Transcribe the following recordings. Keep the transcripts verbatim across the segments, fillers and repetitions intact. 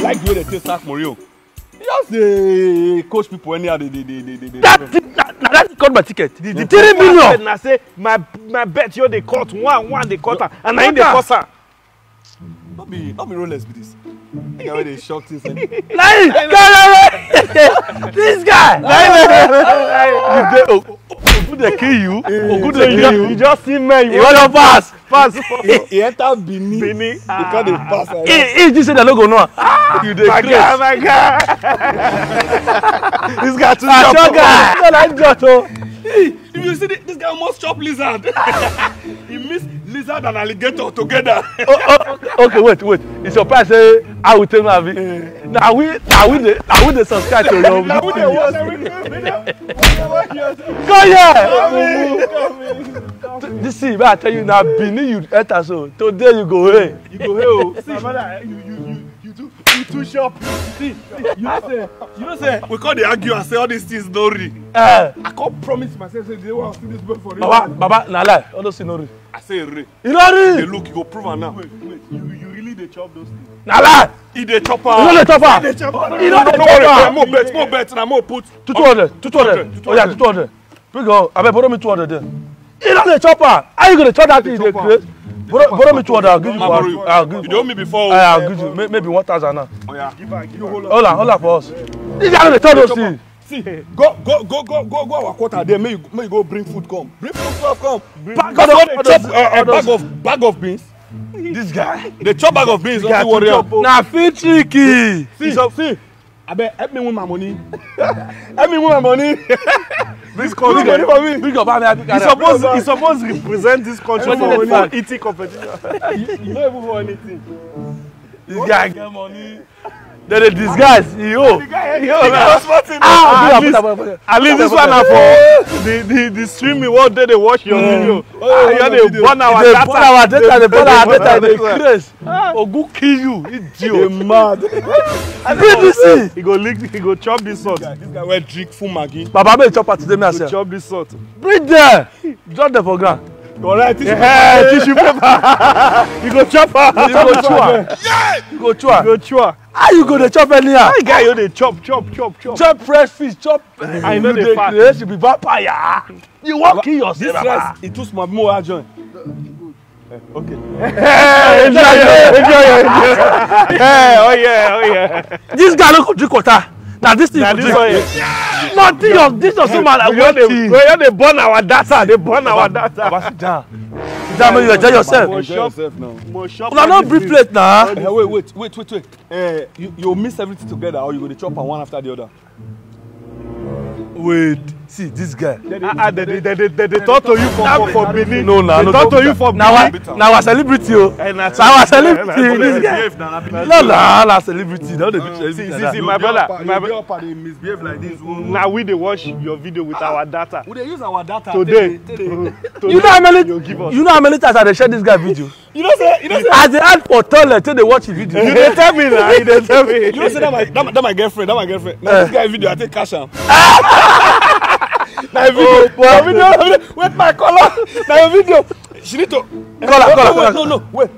Like the way they take sack Morio. Just the coach people anyhow. They, they, they, they, they, that, they, that, now that's called my ticket. The, the three million. And I say, my, my bet, you they caught one, one, they caught her. And I ain't they caught her. Don't be, don't be Rolex with this. You know, they shocked this. Nice! This guy! Nice! Ogu dey kill you. Ogu dey kill you. You just see men. You want to pass. Pass. He enter Benin. Benin. Because they pass. He just say they no go know. You dey crazy. Oh my God. This guy too sharp. Sharp guy. No like Joto. If you see this guy almost chop lizard. He miss lizard and alligator together. Oh, oh, okay, wait, wait. It's your pass. I will tell you. Now we, now we, now we the subscribe to your. Now we the one. Go here. This is where I tell you now. Benin, you enter so. Today you go here. You go here. See, you, you, you, you do, you too sharp. See, you say, you know say. We call the argue and say all these things no real. I can't promise myself say they want to see this boy for real. Baba, Baba, na lie. All those things no real. I say real. You no real. They look, you go prove it now. Wait, wait, you, you really they chop those things. Nala! He the chopper! He the chopper! He the chopper! He the chopper! More bets, more bets, and more puts. two hundred, two hundred. Oh yeah, two hundred. We go. I borrow me two hundred then. He the chopper! How you gonna chop that thing? Borrow me two hundred. I'll give you one. I'll give you. You don't me before. I'll give you. Maybe one thousand now. Oh yeah. Give her, give her. Hold on, hold on for us. He the chopper! See, go, go, go, go, go, go our quarter there. May you, may you go bring food. Come, bring food. Come, bag of, bag of beans. This guy, the chop bag of beans. Don't worry. Nah, feel tricky. See, see. I bet help me win my money. Help me win my money. This country, money for me. Big up, I think. It's supposed, it's supposed to represent this country for eating competition. You don't even want anything. This guy get money. Then the disguise, yo. At least this one are for the the the streaming. What day they watch your video? Oh, yeah, they burn our data. They burn our data. They burn our data. They crash. Ogu kill you, idiot. They mad. Read this. He go lick. He go chop this sort. This guy wear drink full Maggi. Baba, make chop today, me asya. Chop this sort. Read there. Drop the program. Correct. Yeah, tissue paper. You go chop her. You go chua. Yeah. You go chua. You go chua. How you go to chop anyhow? How you guy you dey chop, chop, chop, chop? Chop fresh fish, chop. I know the fact. You should be vampire. You walk kill yourself. This rice, it too small. More join. Okay. Hey, enjoy, enjoy, enjoy. Hey, oh yeah, oh yeah. This guy no go drink water. Now this thing. Now this one. Nothing yeah. Of this or something like what they they burn our data, they burn our data. But sit down, sit down, you enjoy yourself. Enjoy yourself now. Una no bring plate now. Wait, wait, wait, wait, wait. Uh, you you mix everything together, or you go to chop one after the other. Wait, see this guy. Ah, they they they they they talk to you for for Benin. No, no, no. They talk to you for Benin. Now a celebrity, oh. Now a celebrity. This guy. No, no, no celebrity. No, they see see see my brother. My brother they misbehave like this. Now we they watch your video with our data. We they use our data today. You know how many? You know how many times I they share this guy video? You know say you know say. As they add for toilet till they watch the video. You they tell me now. You they tell me. You know say that my that my girlfriend. That my girlfriend. This guy video I take cash am. Now video, oh, now video, now video, wait my color. Now video, she need to color, color, color. No, no, wait.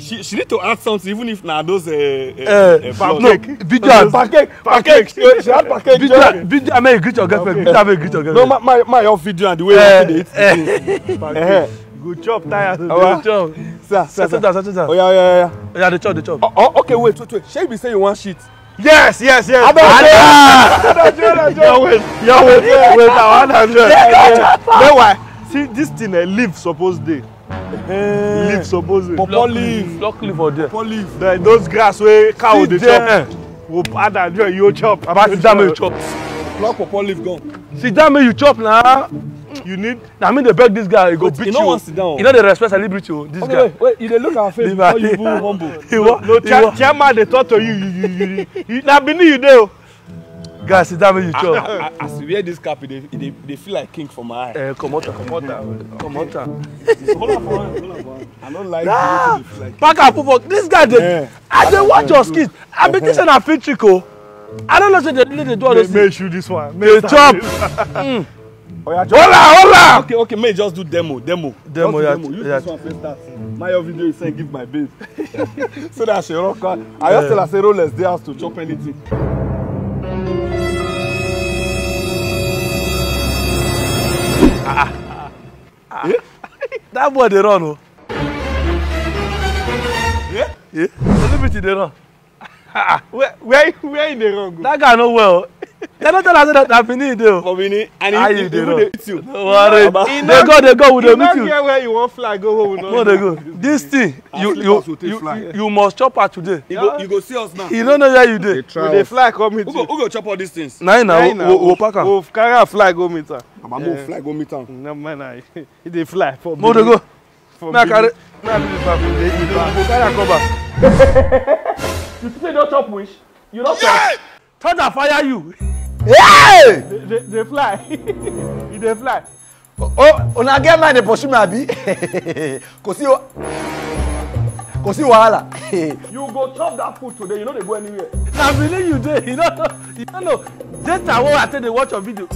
She she need to add something, even if now those uh, uh, uh, pancake, no, video, pancake, pancake. She had pancake. Video, video. I mean, greet your girlfriend. I mean, greet your girlfriend. No, my my my own video and the way I did it. Good job, tired. Good job. Sir, sir, sir, sir, sir. Oh yeah, yeah, yeah. Yeah, the chop, the chop. Oh, okay, wait, wait, wait. Shall we say you want shit? Yes, yes, yes. I don't know. I don't know. Your weight, your weight, your weight. I want one hundred. Then why? See, this thing a leaf supposed day. Leaf supposed day. Purple leaf. Block leaf or there. Purple leaf. Then those grass where cow dey chop. We add and join. You chop. About sit down, you chop. Block purple leaf gone. Sit down, you chop now. You need. Now I mean they beg this guy. He go beat you. You know the respect celebrity. This guy. Wait, wait. You dey look at face. How you move humble? He what? No, chairman dey talk to you. You, you, you. Now Benin you dey. Guys, sit down when you chop. As you wear this cap, they, they, they feel like king for my eye. Eh, come out, come out, come out. Hold on, hold on. I don't like you. Back up, this guy. I dey watch your skit. I mean this is a feature. I don't know the little door. May, may shoot this one. May chop. mm. Hola, hola. Okay, okay. May just do demo, demo, demo. Yeah, demo. Use yeah. This one first. Start. My video is saying give my babe. So that she rock. I yeah. Just tell her say Rolex they have to chop anything. Ah, ah. Yeah? That boy they run oh. Yeah, yeah. Little bit they run. Where, where, where in the wrong? That guy know well. They don't tell us that I'm in there. I'm in and if, if, if they will beat you. No worry. They go, they go, they beat you. You don't where you want fly, go home. No, they go. This thing, you, you, you, you must chop her today. You go, you go see us now. You don't know where you did. They fly, come meet you. Who go chop all these things? Nah, nah, we'll pack her. We'll carry a fly, go meet her. I'm going to fly, go meet her. No, man, they fly. No, they go. Now, carry. Now, we'll carry her cover. You say don't chop wish, you don't chop. Turn and fire you. Yeah! They, they, they fly. They fly. Oh, on a get man they pursue me abi. Kosi o, kosi wahala. You go chop that food today. You know they go anywhere. I believe you did. You know, you know. Just now I tell they watch your video.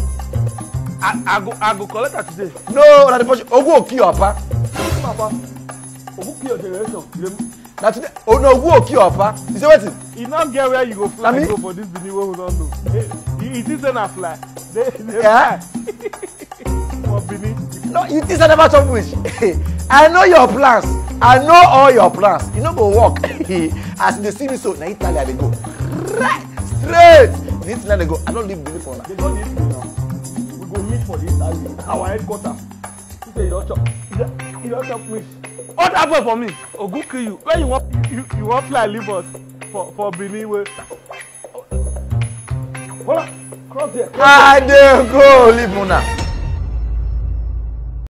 I, I go, I go collect that today. No, na they pursue. Ogu oki opa. Papa. Ogu kill generation. Now today, oh no, who okay, Papa? You say what? You not get where you go fly. Go for this video who don't know. You think they na fly? They they fly. No, you think I never talk much. I know your plans. I know all your plans. You no go walk. As they see me so, na Italy I dey go. Right, straight. In Italy they go. I don't leave Benin for that. They don't leave now. We go meet for this Italy. Our headquarters. You say you don't chop. You don't chop much. What happened for me? Ogu kill you. Where you want you, you, you want fly leave us for for Benin way. Hold on, cross there. I dey go leave Mona.